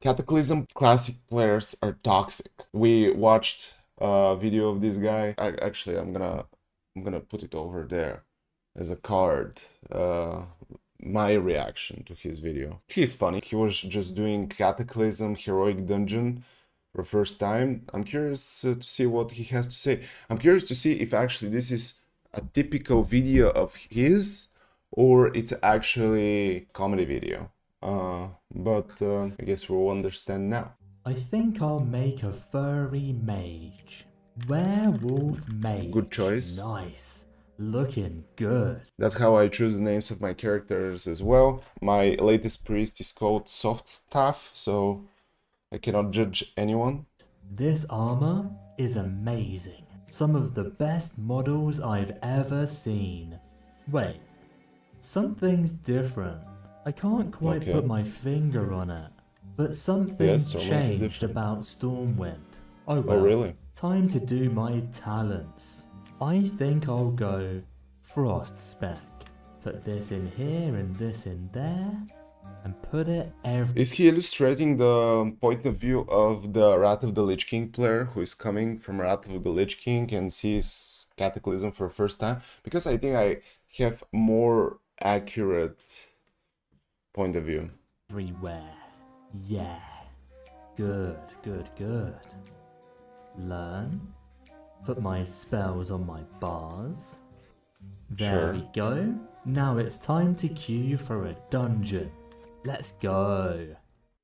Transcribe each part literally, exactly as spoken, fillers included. Cataclysm classic players are toxic. We watched a video of this guy. I, actually, I'm gonna I'm gonna put it over there as a card. Uh, my reaction to his video. He's funny. He was just doing Cataclysm Heroic Dungeon for the first time. I'm curious uh, to see what he has to say. I'm curious to see if actually this is a typical video of his or it's actually comedy video. Uh, but uh, I guess we'll understand now. I think I'll make a furry mage. Werewolf mage. Good choice. Nice. Looking good. That's how I choose the names of my characters as well. My latest priest is called Soft Staff, so I cannot judge anyone. This armor is amazing. Some of the best models I've ever seen. Wait, something's different. I can't quite okay. put my finger on it, but something yes, changed about Stormwind. Oh, well, oh really? Time to do my talents. I think I'll go Frost Spec. Put this in here and this in there and put it every... Is he illustrating the point of view of the Wrath of the Lich King player who is coming from Wrath of the Lich King and sees Cataclysm for the first time? Because I think I have more accurate point of view. Everywhere. Yeah. Good, good, good. Learn. Put my spells on my bars. There sure. we go. Now it's time to queue for a dungeon. Let's go.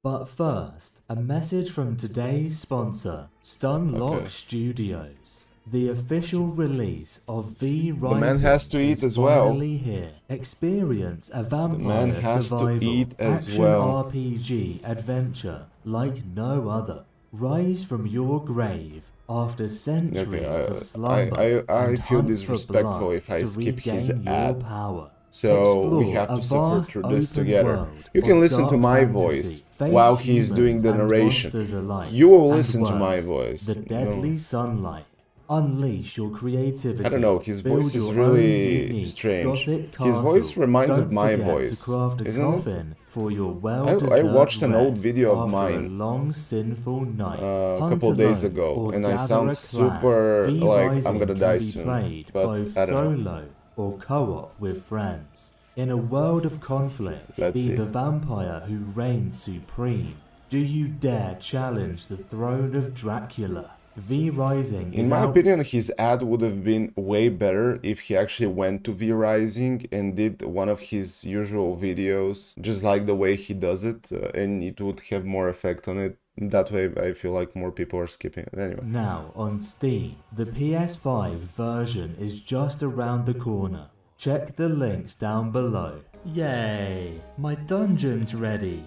But first, a message from today's sponsor, Stunlock okay. Studios. The official release of V Rising. The man has to eat as well. Here. Experience a vampire survival action well. R P G adventure like no other. Rise from your grave after centuries okay, I, of slumber. I, I, I feel disrespectful if I skip his ad. Power. So Explore we have to suffer through this together. You can listen to my fantasy, voice while he is doing the narration. Alike, you will listen words, to my voice. The deadly no. sunlight. Unleash your creativity. I don't know, his voice is really strange. His voice reminds of my voice, isn't it? For your well I, I watched an old video of mine a, long, sinful night. Uh, a couple of days ago, and I sound super like I'm gonna die soon, but both I don't solo know. Or co-op with friends. In a world of conflict, Let's be see. The vampire who reigns supreme. Do you dare challenge the throne of Dracula? V Rising is in my out. opinion, his ad would have been way better if he actually went to V Rising and did one of his usual videos, just like the way he does it, uh, and it would have more effect on it. That way, I feel like more people are skipping it anyway. Now on Steam, the P S five version is just around the corner. Check the links down below. Yay! My dungeon's ready.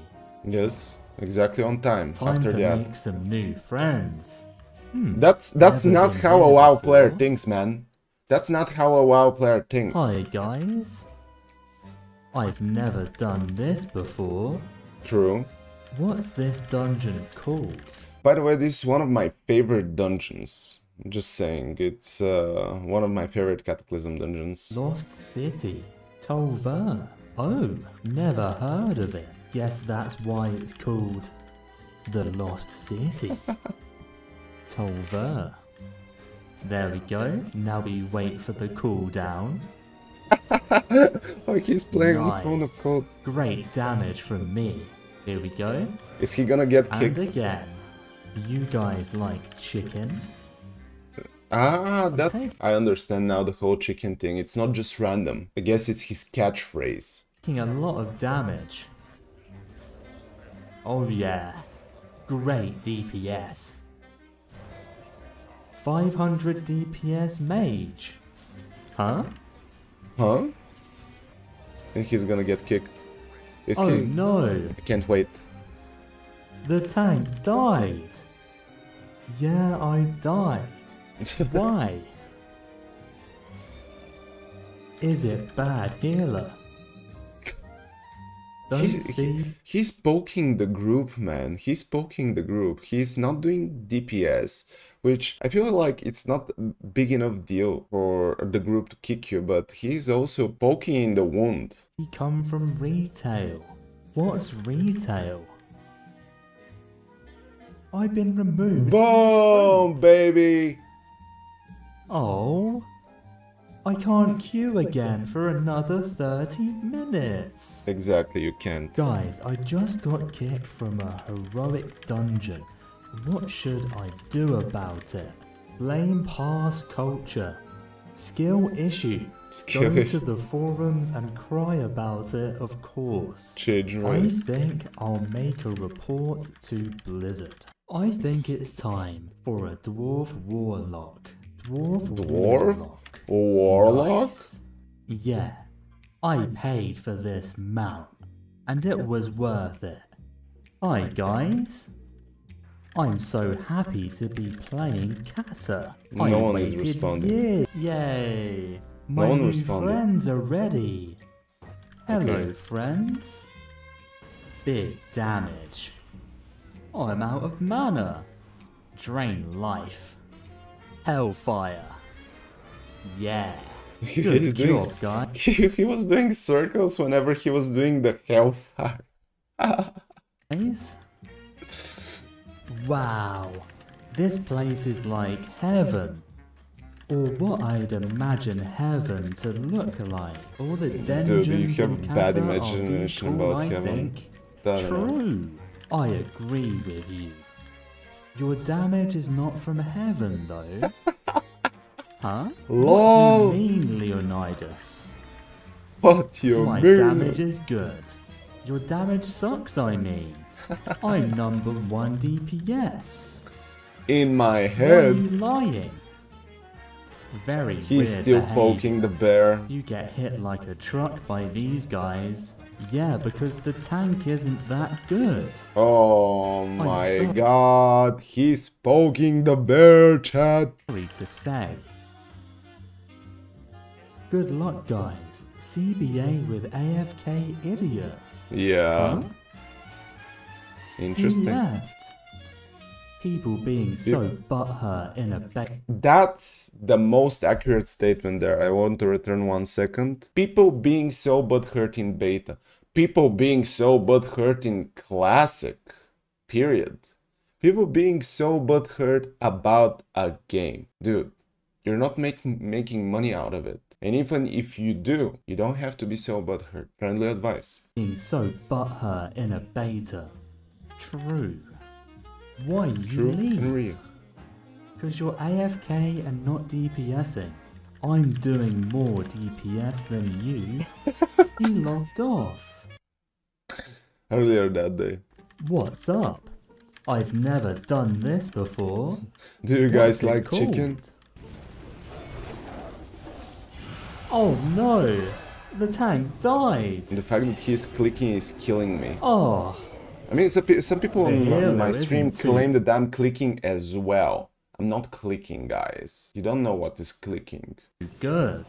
Yes, exactly on time. Time after to that. make some new friends. Hmm. That's that's Never not how a WoW before. player thinks, man. That's not how a WoW player thinks. Hi guys. I've never done this before. True. What's this dungeon called? By the way, this is one of my favorite dungeons. I'm just saying, it's uh, one of my favorite Cataclysm dungeons. Lost City, Tol'vir. Oh, never heard of it. Guess that's why it's called the Lost City. Tol'vir. There we go. Now we wait for the cooldown. Oh, he's playing nice. on the cold. Great damage from me. Here we go. Is he gonna get kicked? And again. You guys like chicken? Ah, that's... I understand now the whole chicken thing. It's not just random. I guess it's his catchphrase. Taking a lot of damage. Oh yeah. Great D P S. five hundred D P S mage. Huh? Huh? I think he's gonna get kicked. Is oh he... no! I can't wait. The tank died! Yeah, I died. Why? Is it bad healer? Don't he's, see... He, he's poking the group, man. He's poking the group. He's not doing D P S. Which I feel like it's not big enough deal for the group to kick you, but he's also poking in the wound. He come from retail. What's retail? I've been removed. Boom, baby. Oh, I can't queue again for another thirty minutes. Exactly, you can't. Guys, I just got kicked from a heroic dungeon. What should I do about it? Blame past culture. Skill issue. Skill Go issue. to the forums and cry about it, of course. Change race. I think I'll make a report to Blizzard. I think it's time for a Dwarf Warlock. Dwarf, dwarf? Warlock. Warlock? Nice. Yeah. I paid for this mount, and it was worth it. Hi, guys. I'm so happy to be playing Cata. No I one is responding. Years. Yay! My no one new responded. friends are ready. Hello, okay. friends. Big damage. I'm out of mana. Drain life. Hellfire. Yeah. He, Good he's job, doing, guy. He, he was doing circles whenever he was doing the Hellfire. Nice. Wow, this place is like heaven, or what I'd imagine heaven to look like. All the dungeons Dude, you have and bad imagination people, about I heaven. Think. True, I agree with you. Your damage is not from heaven, though. Huh? Lol. What do you mean, Leonidas? What you My mean? My damage is good. Your damage sucks, I mean. I'm number one D P S. In my head. Why are you lying? Very He's weird He's still behavior. poking the bear. You get hit like a truck by these guys. Yeah, because the tank isn't that good. Oh my so god. He's poking the bear, chat. Sorry to say. Good luck, guys. C B A with A F K idiots. Yeah. Huh? Interesting. He left. People being so butthurt in a bed. That's the most accurate statement there. I want to return one second. People being so butthurt in beta. People being so butthurt in classic. Period. People being so butthurt about a game. Dude, you're not making making money out of it. And even if you do, you don't have to be so butthurt. Friendly advice. Being so butthurt in a beta. True. Why you True leave? and real. Because you're A F K and not DPSing. I'm doing more D P S than you. He logged off. Earlier that day. What's up? I've never done this before. Do you guys What's like chicken? Oh no! The tank died! The fact that he's clicking is killing me. Oh. I mean, some people on my stream claim that I'm clicking as well. I'm not clicking, guys. You don't know what is clicking. Good.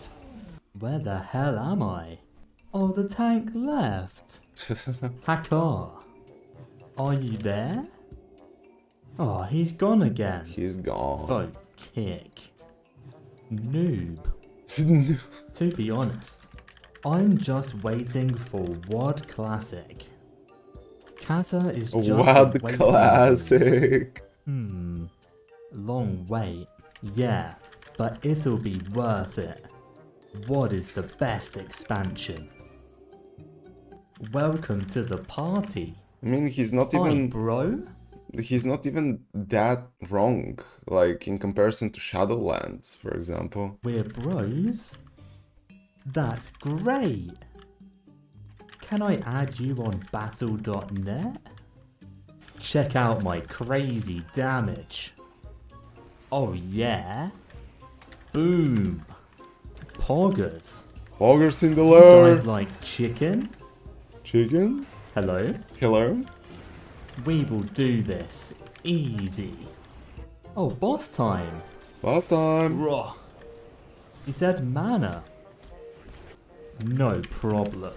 Where the hell am I? Oh, the tank left. Hacker. Are you there? Oh, he's gone again. He's gone. Vote kick. Noob. To be honest, I'm just waiting for W O D Classic. Kata is just What waiting. classic! Hmm. Long wait. Yeah, but it'll be worth it. What is the best expansion? Welcome to the party. I mean, he's not even... Hi, bro? He's not even that wrong. Like, in comparison to Shadowlands, for example. We're bros? That's great! Can I add you on battle dot net? Check out my crazy damage. Oh yeah. Boom. Poggers. Poggers in the lair. You guys like chicken? Chicken? Hello? Hello? We will do this. Easy. Oh, boss time. Boss time. Raw. He said mana. No problem.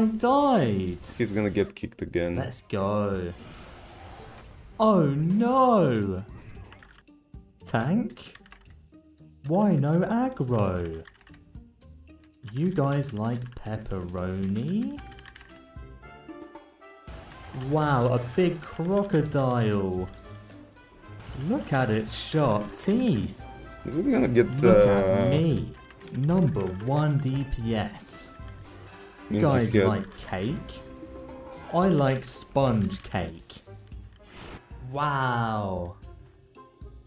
I died! He's gonna get kicked again. Let's go. Oh no! Tank? Why no aggro? You guys like pepperoni? Wow, a big crocodile. Look at its sharp teeth. Isn't it gonna get... Look uh... at me. Number one D P S. You guys get... like cake? I like sponge cake. Wow.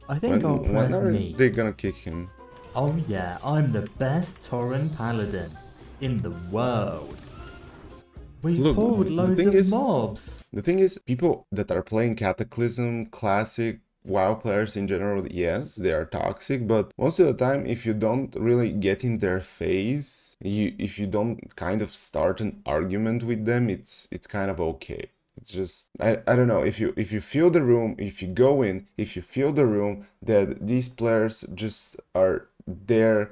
I think when, I'll press when are me. They gonna kick him? Oh yeah, I'm the best Tauren Paladin in the world. We Look, pulled loads of is, mobs. The thing is, people that are playing Cataclysm, Classic, WoW players in general, yes, they are toxic, but most of the time, if you don't really get in their face, you if you don't kind of start an argument with them, it's it's kind of okay. It's just, I, I don't know, if you if you feel the room, if you go in, if you feel the room, that these players just are there,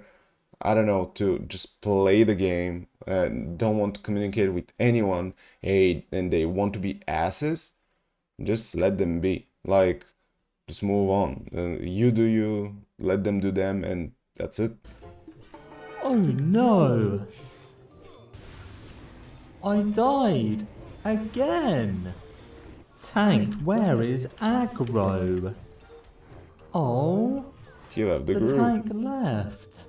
I don't know, to just play the game and don't want to communicate with anyone, hey, and they want to be asses, just let them be. Like, just move on. Uh, you do you, let them do them, and that's it. Oh no! I died! Again! Tank, where is aggro? Oh! He left the, the group. Tank left.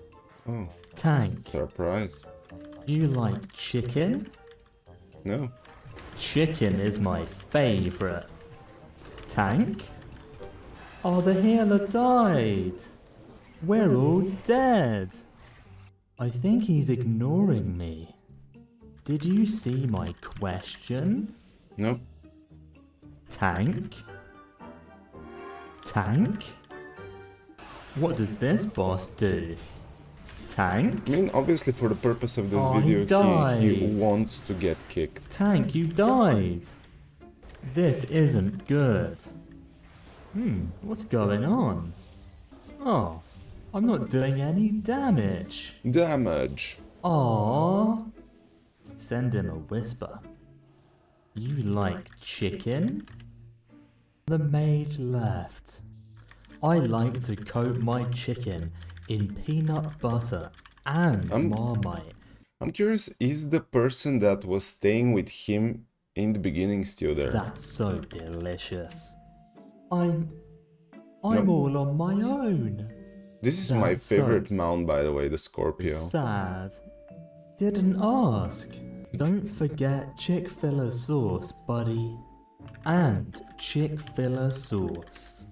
Oh. Tank. Surprise. You like chicken? No. Chicken is my favorite. Tank? Oh, the healer died. We're all dead. I think he's ignoring me. Did you see my question? No. Tank? Tank? What does this boss do? Tank? I mean, obviously for the purpose of this oh, video, he, he, he wants to get kicked. Tank, you died! This isn't good. Hmm, what's going on? Oh, I'm not doing any damage. Damage. Aww. Send him a whisper. You like chicken? The mage left. I like to coat my chicken in peanut butter and I'm, Marmite. I'm curious, is the person that was staying with him in the beginning still there? That's so delicious. I'm... I'm no. all on my own. This is That's my favorite so mount, by the way, the Scorpio. Sad. Didn't ask. Don't forget Chick-fil-A sauce, buddy. And Chick-fil-A sauce.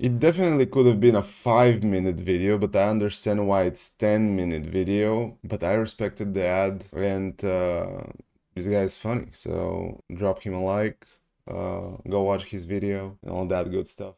It definitely could have been a five minute video, but I understand why it's ten minute video. But I respected the ad, and uh, this guy is funny. So drop him a like. Uh, go watch his video and all that good stuff.